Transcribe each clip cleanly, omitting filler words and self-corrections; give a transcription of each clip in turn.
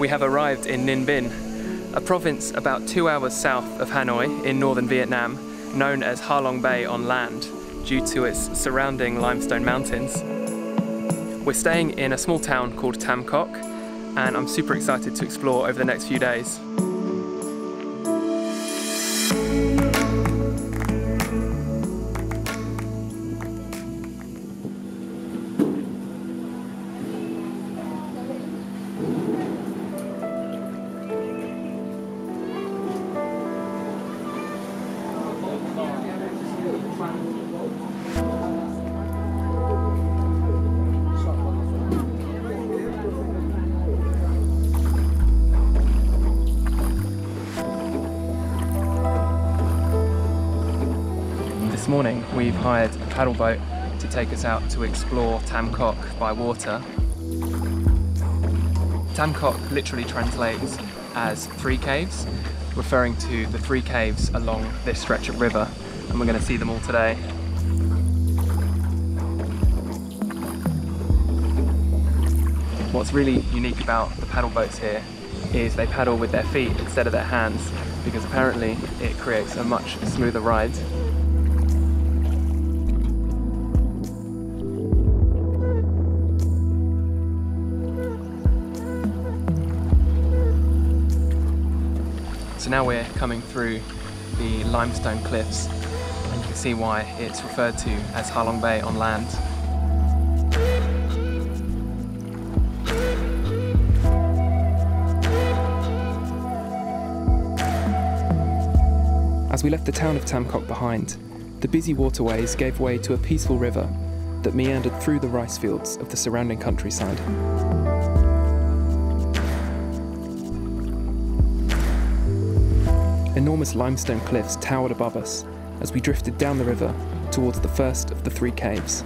we have arrived in Ninh Binh, a province about 2 hours south of Hanoi in northern Vietnam, known as Ha Long Bay on land, due to its surrounding limestone mountains. We're staying in a small town called Tam Coc, and I'm super excited to explore over the next few days. This morning we've hired a paddle boat to take us out to explore Tam Coc by water. Tam Coc literally translates as three caves, referring to the three caves along this stretch of river, and we're going to see them all today. What's really unique about the paddle boats here is they paddle with their feet instead of their hands, because apparently it creates a much smoother ride. So now we're coming through the limestone cliffs, and you can see why it's referred to as Ha Long Bay on land. As we left the town of Tam Coc behind, the busy waterways gave way to a peaceful river that meandered through the rice fields of the surrounding countryside. Enormous limestone cliffs towered above us as we drifted down the river towards the first of the three caves.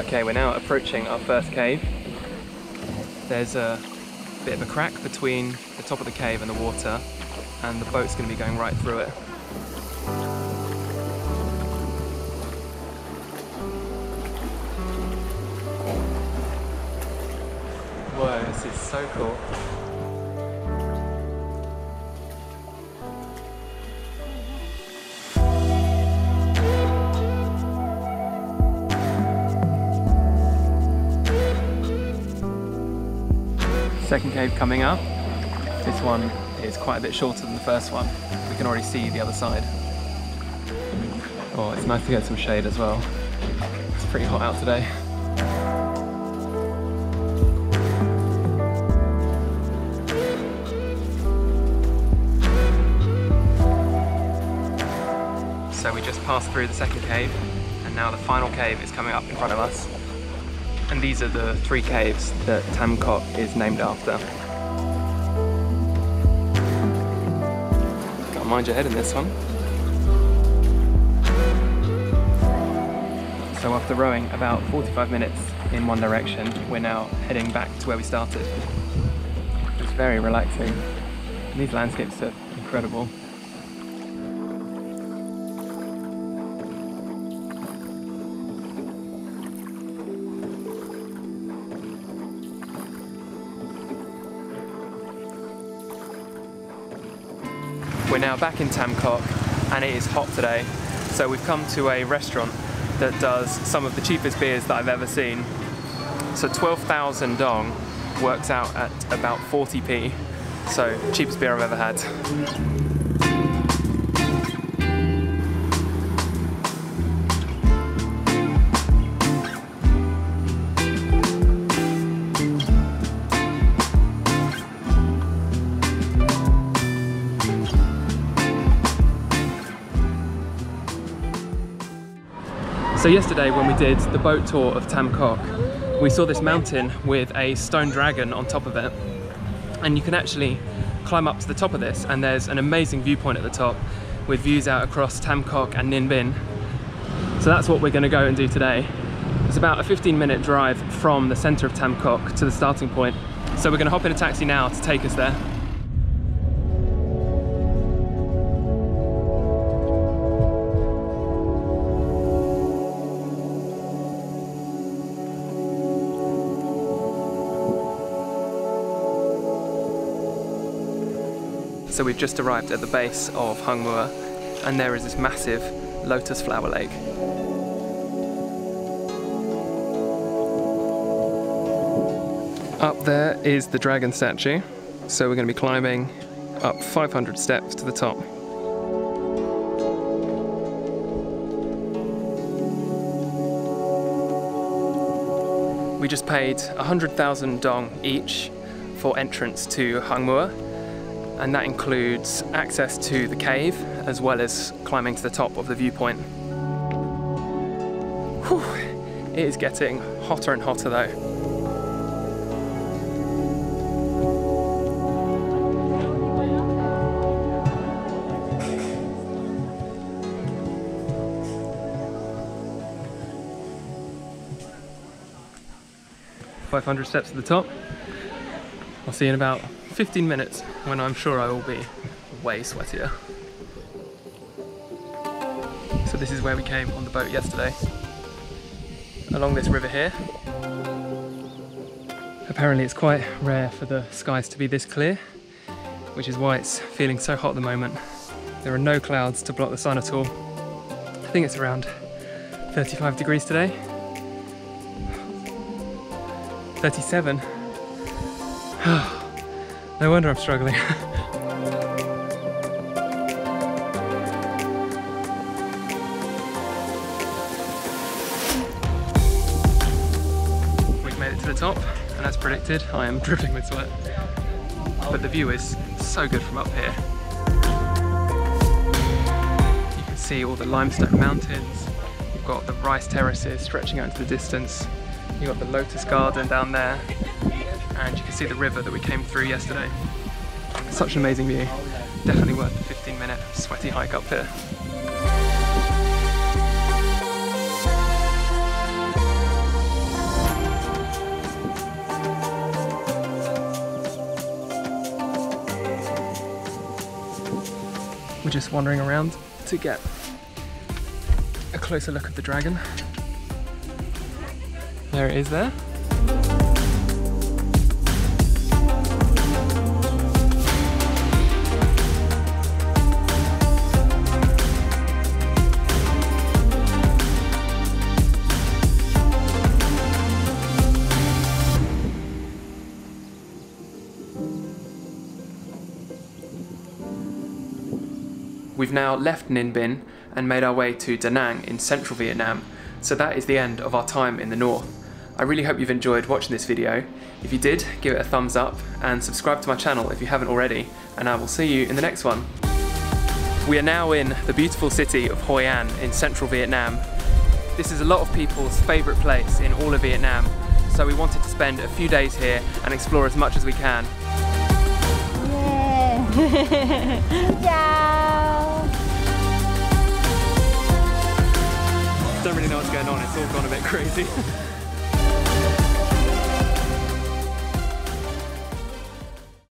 Okay, we're now approaching our first cave. There's a bit of a crack between the top of the cave and the water, and the boat's going to be going right through it. Whoa, this is so cool. Second cave coming up. This one is quite a bit shorter than the first one. We can already see the other side. Oh, it's nice to get some shade as well. It's pretty hot out today. So we just passed through the second cave, and now the final cave is coming up in front of us. And these are the three caves that Tam Coc is named after. Mind your head in this one. So after rowing about 45 minutes in one direction, we're now heading back to where we started. It's very relaxing. These landscapes are incredible. We're now back in Tam Coc, and it is hot today, so we've come to a restaurant that does some of the cheapest beers that I've ever seen. So 12,000 dong works out at about 40p, so cheapest beer I've ever had. So yesterday when we did the boat tour of Tam Coc, we saw this mountain with a stone dragon on top of it, and you can actually climb up to the top of this, and there's an amazing viewpoint at the top with views out across Tam Coc and Ninh Binh. So that's what we're going to go and do today. It's about a 15-minute drive from the centre of Tam Coc to the starting point, So we're going to hop in a taxi now to take us there. So we've just arrived at the base of Hang Mua, and there is this massive lotus flower lake. Up there is the dragon statue, so we're going to be climbing up 500 steps to the top. We just paid 100,000 dong each for entrance to Hang Mua, and that includes access to the cave as well as climbing to the top of the viewpoint. Whew, it is getting hotter and hotter though. ...500 steps to the top. I'll see you in about 15 minutes when I'm sure I will be way sweatier. So this is where we came on the boat yesterday. Along this river here. Apparently it's quite rare for the skies to be this clear, which is why it's feeling so hot at the moment. There are no clouds to block the sun at all. I think it's around 35 degrees today. 37. No wonder I'm struggling. We've made it to the top, and as predicted, I am dripping with sweat. But the view is so good from up here. You can see all the limestone mountains, you've got the rice terraces stretching out into the distance. You've got the lotus garden down there, and you can see the river that we came through yesterday. Such an amazing view. Definitely worth the 15-minute sweaty hike up here. We're just wandering around to get a closer look at the dragon. There it is there. We've now left Ninh Binh and made our way to Da Nang in central Vietnam, so that is the end of our time in the north. I really hope you've enjoyed watching this video. If you did, give it a thumbs up and subscribe to my channel if you haven't already, and I will see you in the next one. We are now in the beautiful city of Hoi An in central Vietnam. This is a lot of people's favourite place in all of Vietnam, so we wanted to spend a few days here and explore as much as we can. Yeah. Ciao. Don't really know what's going on, it's all gone a bit crazy.